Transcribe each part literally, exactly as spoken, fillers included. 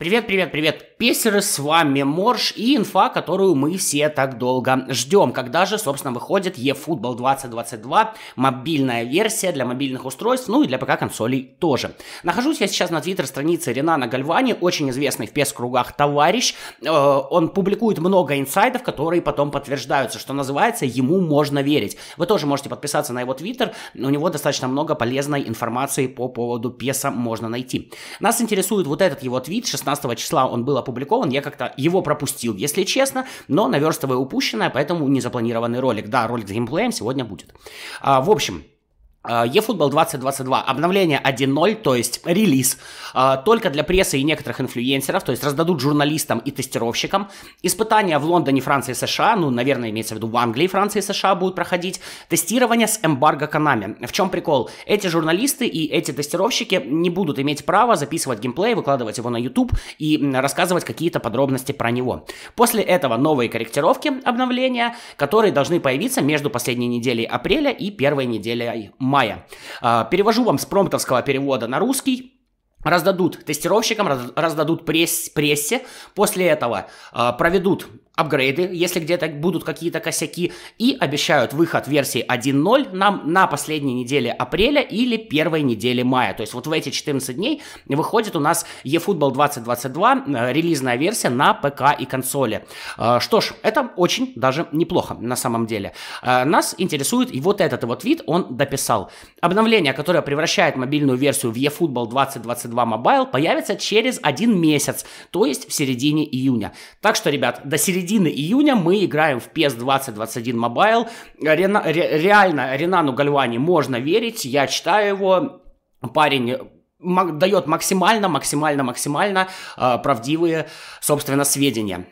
Привет, привет, привет, песеры, с вами Морж и инфа, которую мы все так долго ждем. Когда же, собственно, выходит eFootball двадцать двадцать два, мобильная версия для мобильных устройств, ну и для ПК-консолей тоже. Нахожусь я сейчас на твиттер-странице Ренана Гальвани, очень известный в пес-кругах товарищ. Он публикует много инсайдов, которые потом подтверждаются, что называется, ему можно верить. Вы тоже можете подписаться на его твиттер, у него достаточно много полезной информации по поводу песа можно найти. Нас интересует вот этот его твит, шестнадцатого числа он был опубликован, я как-то его пропустил, если честно, но наверстываю упущенное, поэтому незапланированный ролик. Да, ролик с геймплеем сегодня будет. А, в общем... eFootball двадцать двадцать два, обновление один ноль, то есть релиз, только для прессы и некоторых инфлюенсеров, то есть раздадут журналистам и тестировщикам. Испытания в Лондоне, Франции, США, ну, наверное, имеется в виду в Англии, Франции и США будут проходить. Тестирование с эмбарго Konami. В чем прикол? Эти журналисты и эти тестировщики не будут иметь права записывать геймплей, выкладывать его на YouTube и рассказывать какие-то подробности про него. После этого новые корректировки обновления, которые должны появиться между последней неделей апреля и первой неделей марта. Мая. Перевожу вам с промптовского перевода на русский. Раздадут тестировщикам, раздадут пресс, прессе. После этого проведут апгрейды, если где-то будут какие-то косяки, и обещают выход версии один ноль нам на последней неделе апреля или первой неделе мая. То есть вот в эти четырнадцать дней выходит у нас eFootball двадцать двадцать два, релизная версия на ПК и консоли. Что ж, это очень даже неплохо на самом деле. Нас интересует и вот этот вот вид, он дописал. Обновление, которое превращает мобильную версию в eFootball двадцать двадцать два Mobile, появится через один месяц, то есть в середине июня. Так что, ребят, до середины июня мы играем в пес двадцать двадцать один Mobile. Рена, ре, реально Ренану Гальвани можно верить, я читаю его, парень дает максимально, максимально, максимально э, правдивые, собственно, сведения.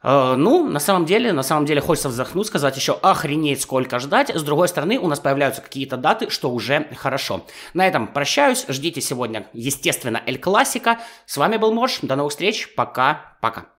Uh, ну, на самом деле, на самом деле хочется вздохнуть, сказать еще охренеть сколько ждать. С другой стороны, у нас появляются какие-то даты, что уже хорошо. На этом прощаюсь, ждите сегодня, естественно, Эль Классика. С вами был Морж, до новых встреч, пока-пока.